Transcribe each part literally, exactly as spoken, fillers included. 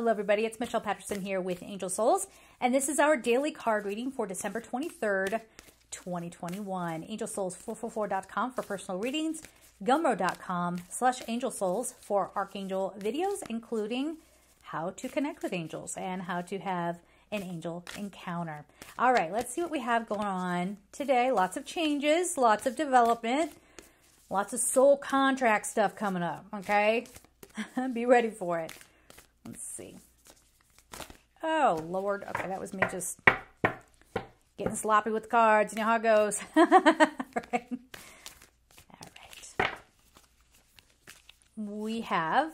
Hello everybody, it's Michelle Patterson here with Angel Souls, and this is our daily card reading for December twenty-third, twenty twenty-one. Angel Souls four four four dot com for personal readings, Gumroad dot com slash Angel Souls for Archangel videos, including how to connect with angels and how to have an angel encounter. All right, let's see what we have going on today. Lots of changes, lots of development, lots of soul contract stuff coming up, okay? Be ready for it. Let's see. Oh, Lord. Okay, that was me just getting sloppy with the cards. You know how it goes. All right. All right. We have...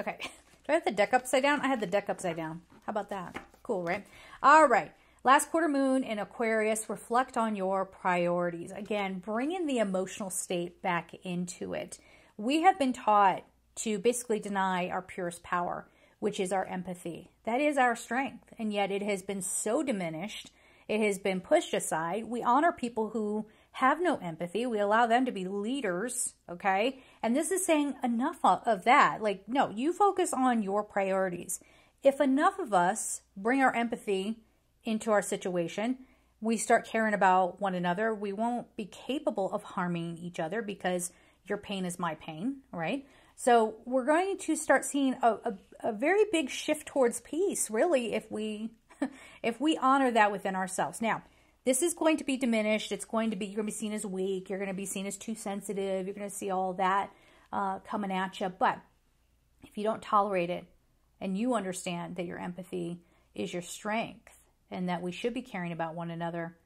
Okay. Do I have the deck upside down? I had the deck upside down. How about that? Cool, right? All right. Last quarter moon in Aquarius. Reflect on your priorities. Again, bringing the emotional state back into it. We have been taught to basically deny our purest power, which is our empathy. That is our strength, and yet it has been so diminished. It has been pushed aside. We honor people who have no empathy. We allow them to be leaders, okay? And this is saying enough of that. Like, no, you focus on your priorities. If enough of us bring our empathy into our situation, we start caring about one another. We won't be capable of harming each other because your pain is my pain, right? So we're going to start seeing a, a, a very big shift towards peace, really, if we if we honor that within ourselves. Now, this is going to be diminished. It's going to be, you're going to be seen as weak. You're going to be seen as too sensitive. You're going to see all that uh, coming at you. But if you don't tolerate it and you understand that your empathy is your strength and that we should be caring about one another,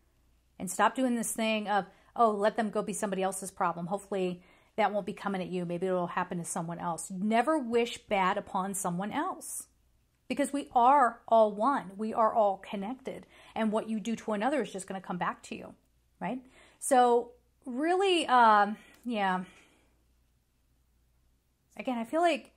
and stop doing this thing of, oh, let them go be somebody else's problem. Hopefully that won't be coming at you. Maybe it'll happen to someone else. Never wish bad upon someone else, because we are all one. We are all connected. And what you do to another is just going to come back to you, right? So really, um, yeah. Again, I feel like,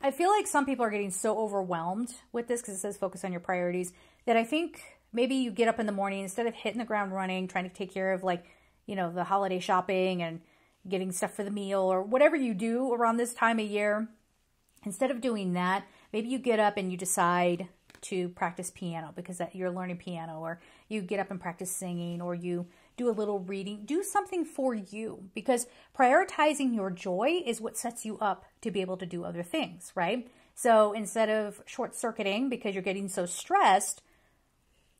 I feel like some people are getting so overwhelmed with this, because it says focus on your priorities, that I think maybe you get up in the morning, instead of hitting the ground running, trying to take care of, like, you know, the holiday shopping and getting stuff for the meal or whatever you do around this time of year. Instead of doing that, maybe you get up and you decide to practice piano because that you're learning piano, or you get up and practice singing, or you do a little reading. Do something for you, because prioritizing your joy is what sets you up to be able to do other things, right? So instead of short-circuiting because you're getting so stressed,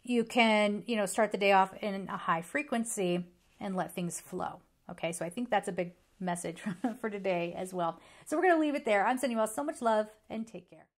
you can, you know, start the day off in a high frequency and let things flow. Okay, so I think that's a big message for today as well. So we're going to leave it there. I'm sending you all so much love, and take care.